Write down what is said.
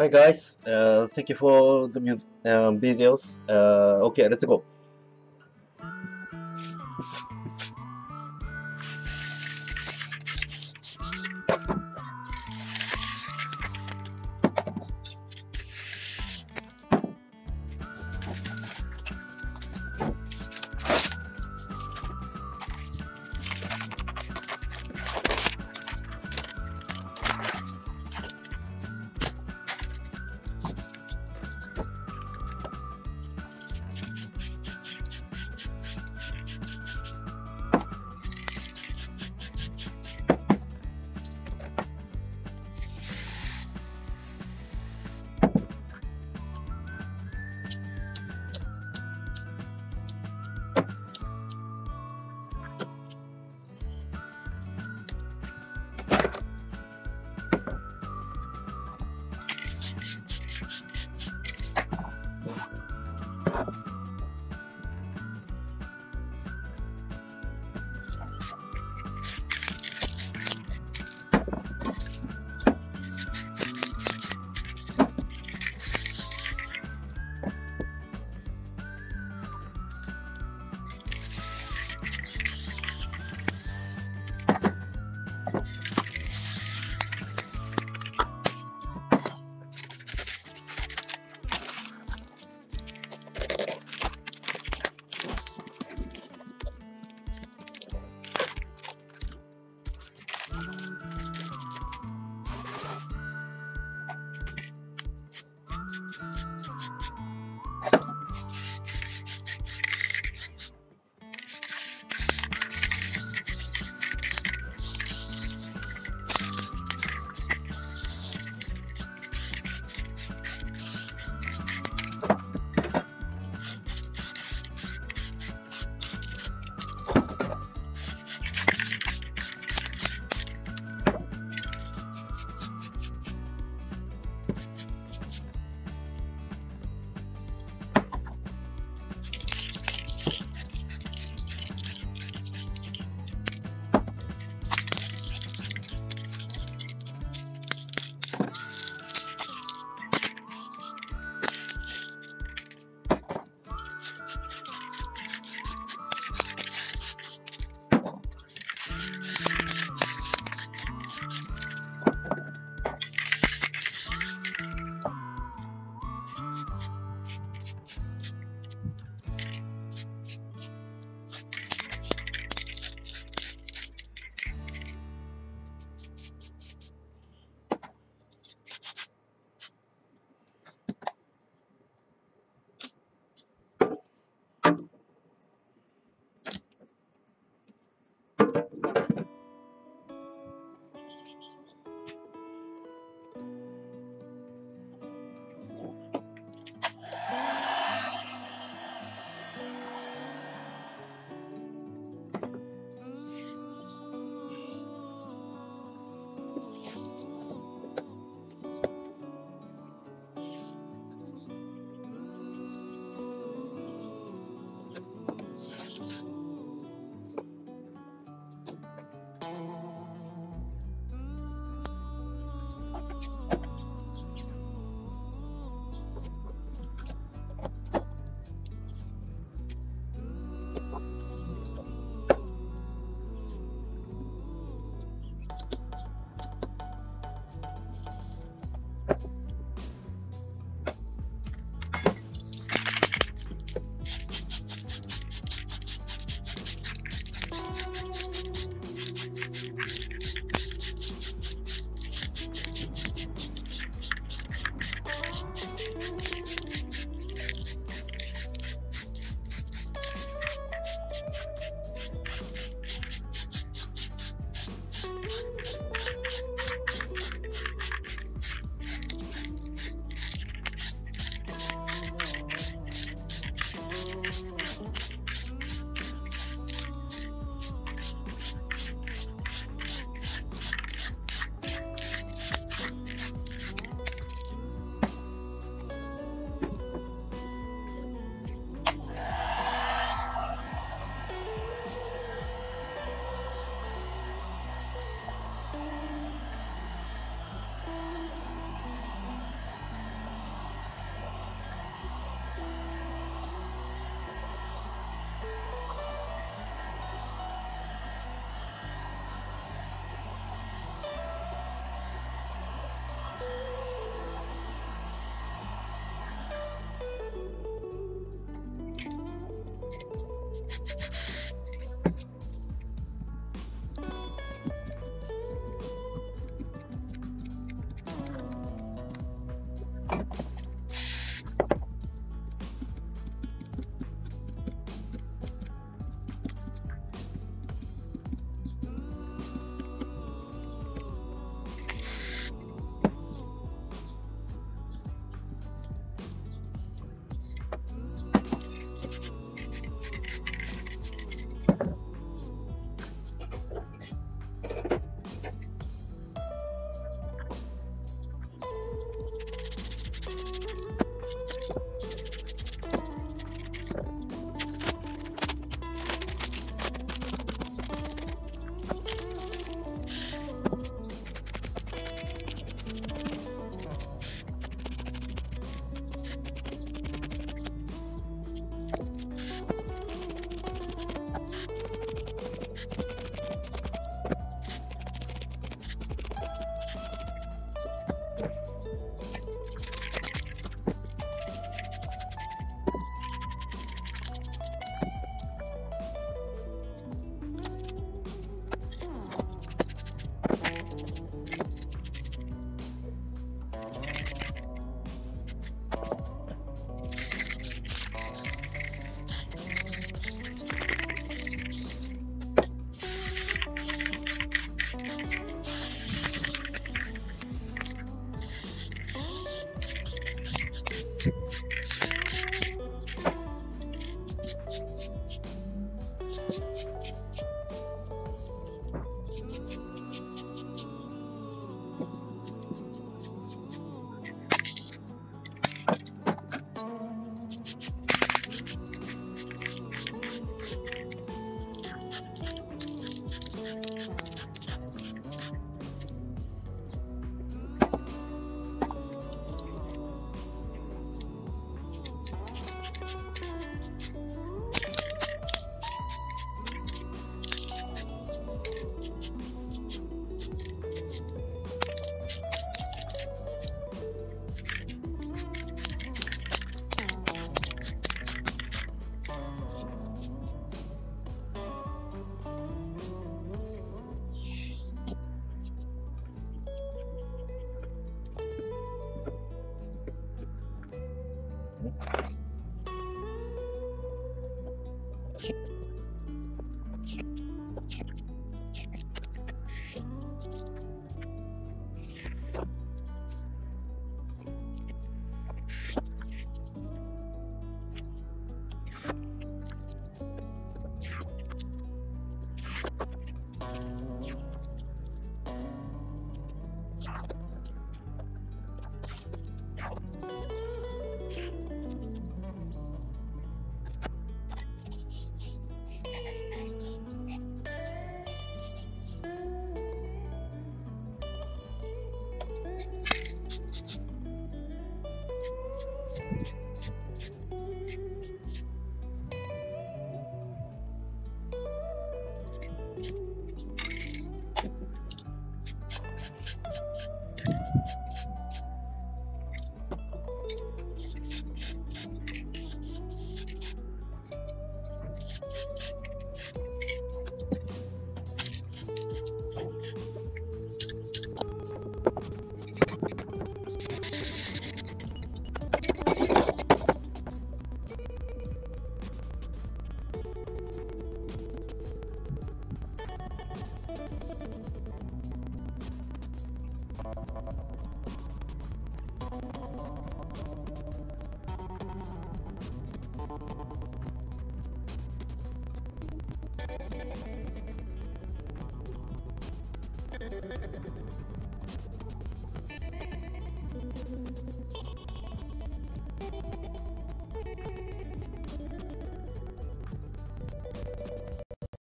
Hi guys, thank you for the videos. Okay, let's go.